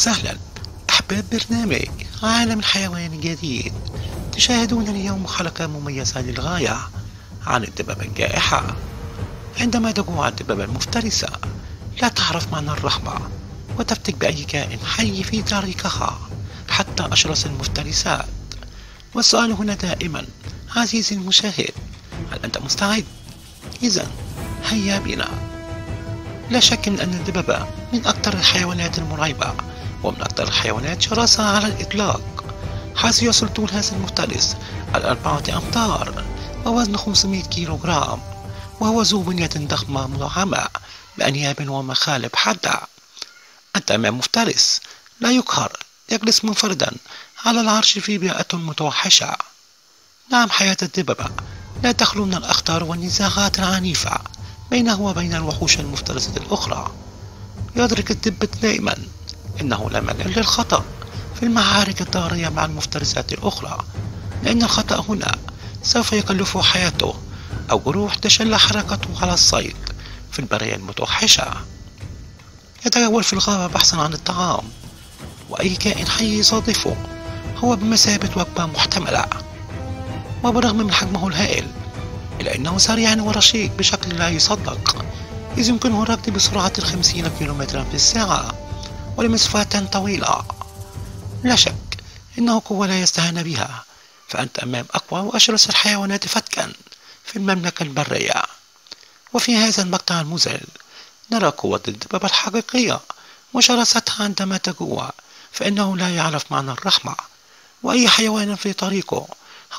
وسهلا أحباب برنامج عالم الحيوان الجديد، تشاهدون اليوم حلقة مميزة للغاية عن الدببة الجائحة. عندما تجوع الدببة المفترسة لا تعرف معنى الرحمة وتفتك بأي كائن حي في طريقها حتى أشرس المفترسات. والسؤال هنا دائما عزيزي المشاهد، هل أنت مستعد؟ إذا هيا بنا. لا شك من أن الدببة من أكثر الحيوانات المرعبة ومن أكثر الحيوانات شراسة على الإطلاق، حيث يصل طول هذا المفترس 4 أمتار ووزن 500 كيلوغرام، وهو ذو بنية ضخمة ملعمة بأنياب ومخالب حادة. الدببة مفترس لا يقهر، يجلس منفردا على العرش في بيئة متوحشة. نعم، حياة الدببة لا تخلو من الأخطار والنزاعات العنيفة بينه وبين الوحوش المفترسة الأخرى. يدرك الدب دائما إنه لا مجال للخطأ في المعارك الدارية مع المفترسات الأخرى، لأن الخطأ هنا سوف يكلفه حياته أو جروح تشل حركته على الصيد في البرية المتوحشة. يتجول في الغابة بحثا عن الطعام، وأي كائن حي يصادفه هو بمثابة وجبة محتملة. وبرغم من حجمه الهائل إلا أنه سريع ورشيق بشكل لا يصدق، إذ يمكنه الركض بسرعة 50 كم/ساعة ولمسافات طويلة. لا شك إنه قوة لا يستهان بها، فأنت أمام أقوى وأشرس الحيوانات فتكا في المملكة البرية. وفي هذا المقطع المذهل نرى قوة الدببة الحقيقية وشراستها عندما تجوع، فإنه لا يعرف معنى الرحمة، وأي حيوان في طريقه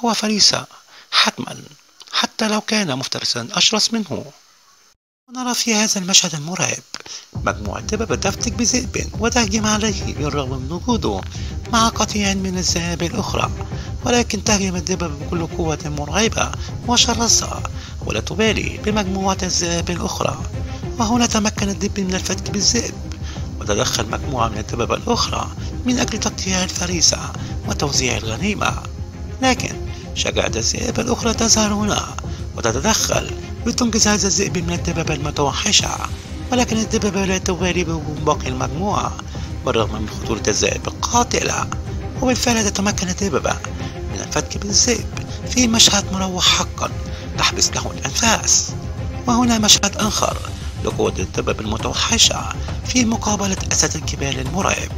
هو فريسة حتما حتى لو كان مفترسا أشرس منه. ونرى في هذا المشهد المرعب مجموعة دببة تفتك بذئب وتهجم عليه بالرغم من وجوده مع قطيع من الذئاب الأخرى، ولكن تهجم الدببة بكل قوة مرعبة وشرسة ولا تبالي بمجموعة الذئاب الأخرى. وهنا تمكن الدب من الفتك بالذئب، وتدخل مجموعة من الدببة الأخرى من أجل تقطيع الفريسة وتوزيع الغنيمة، لكن شجاعة الذئاب الأخرى تظهر هنا وتتدخل لتنقذ هذا الذئب من الدببة المتوحشة. ولكن الدببة لا تبالي بهجوم باقي المجموعة بالرغم من خطورة الذئاب القاتلة، وبالفعل تتمكن الدببة من الفتك بالذئب في مشهد مروح حقا تحبس له الأنفاس. وهنا مشهد آخر لقوة الدببة المتوحشة في مقابلة أسد الجبال المرعب.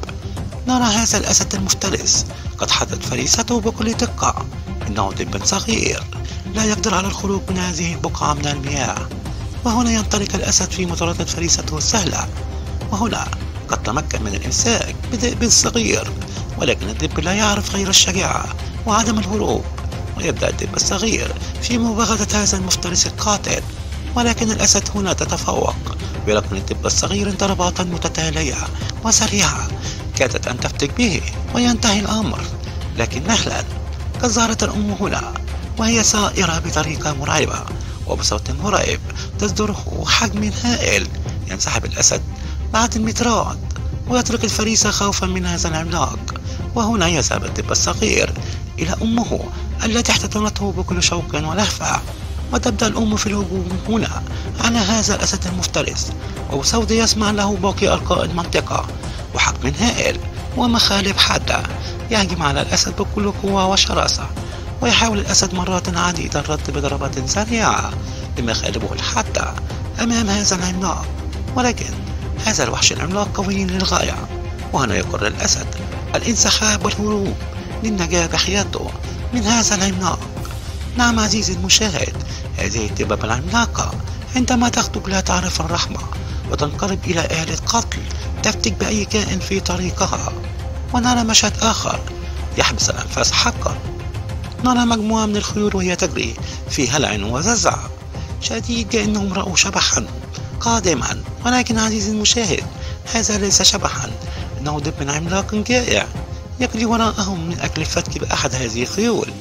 نرى هذا الأسد المفترس قد حدد فريسته بكل دقة. إنه دب صغير لا يقدر على الخروج من هذه البقعة من المياه، وهنا ينطلق الأسد في مطاردة فريسته السهلة. وهنا قد تمكن من الإمساك بذئب صغير، ولكن الدب لا يعرف غير الشجاعة وعدم الهروب، ويبدأ الدب الصغير في مباغتة هذا المفترس القاتل. ولكن الأسد هنا تتفوق، ولكن الدب الصغير ضربات متتالية وسريعة كادت أن تفتك به وينتهي الأمر. لكن نهلا قد ظهرت الأم هنا وهي سائرة بطريقة مرعبة وبصوت مرعب تصدره حجم هائل. ينسحب الأسد بعد المترات ويترك الفريسة خوفا من هذا العملاق، وهنا يذهب الدب الصغير إلى أمه التي احتضنته بكل شوق ولهفة. وتبدأ الأم في الهجوم هنا على هذا الأسد المفترس، وبصوت يسمع له باقي أرقاء المنطقة وحجم هائل ومخالب حادة. يهجم على الأسد بكل قوة وشراسة، ويحاول الأسد مرات عديدة الرد بضربات سريعة لمخالبه الحادة أمام هذا العملاق، ولكن هذا الوحش العملاق قوي للغاية. وهنا يقرر الأسد الانسحاب والهروب للنجاة بحياته من هذا العملاق. نعم عزيزي المشاهد، هذه الدببة العملاقة عندما تغضب لا تعرف الرحمة وتنقلب إلى آلة قتل تفتك بأي كائن في طريقها. ونرى مشهد آخر يحبس الأنفاس حقا. نرى مجموعة من الخيول وهي تجري في هلع وززع شديد كأنهم رأوا شبحا قادما، ولكن عزيزي المشاهد هذا ليس شبحا، إنه دب عملاق جائع يجري وراءهم من أجل الفتك بأحد هذه الخيول.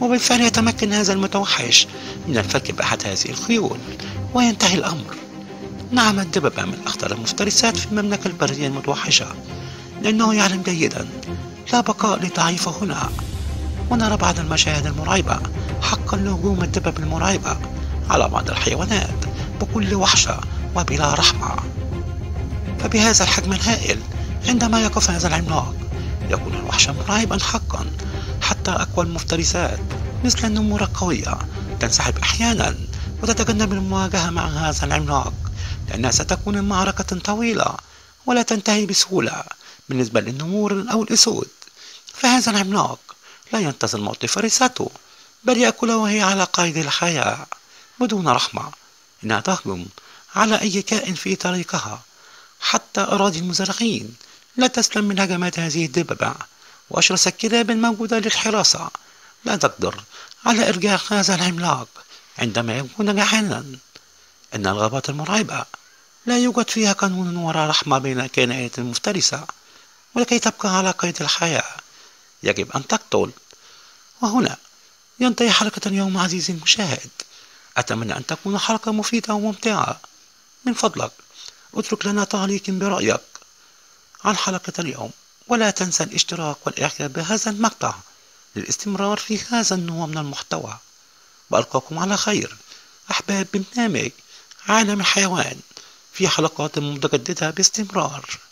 وبالفعل يتمكن هذا المتوحش من الفتك بأحد هذه الخيول وينتهي الأمر. نعم الدببة من أخطر المفترسات في المملكة البرية المتوحشة، لأنه يعلم جيدا لا بقاء لضعيفه هنا. ونرى بعض المشاهد المرعبة حقا لهجوم الدببة المرعبة على بعض الحيوانات بكل وحشة وبلا رحمة. فبهذا الحجم الهائل عندما يقف هذا العملاق يكون الوحش مرعبا حقا، حتى أقوى المفترسات مثل النمور القوية تنسحب أحيانا وتتجنب المواجهة مع هذا العملاق، لأنها ستكون معركة طويلة ولا تنتهي بسهولة بالنسبة للنمور أو الأسود. فهذا العملاق لا ينتظر موت فريسته بل يأكلها وهي على قيد الحياة بدون رحمة. إنها تهجم على أي كائن في طريقها، حتى أراضي المزرعين لا تسلم من هجمات هذه الدببة وأشرس الكلاب الموجودة للحراسة. لا تقدر على إرجاع هذا العملاق عندما يكون جعانا. إن الغابات المرعبة لا يوجد فيها قانون ولا رحمة بين الكائنات المفترسة، ولكي تبقى على قيد الحياة يجب أن تقتل. وهنا ينتهي حلقة اليوم عزيزي المشاهد. أتمنى أن تكون حلقة مفيدة وممتعة. من فضلك اترك لنا تعليق برأيك عن حلقة اليوم، ولا تنسى الاشتراك والإعجاب بهذا المقطع للاستمرار في هذا النوع من المحتوى. وألقاكم على خير أحباب برنامج عالم الحيوان في حلقات متجددة باستمرار.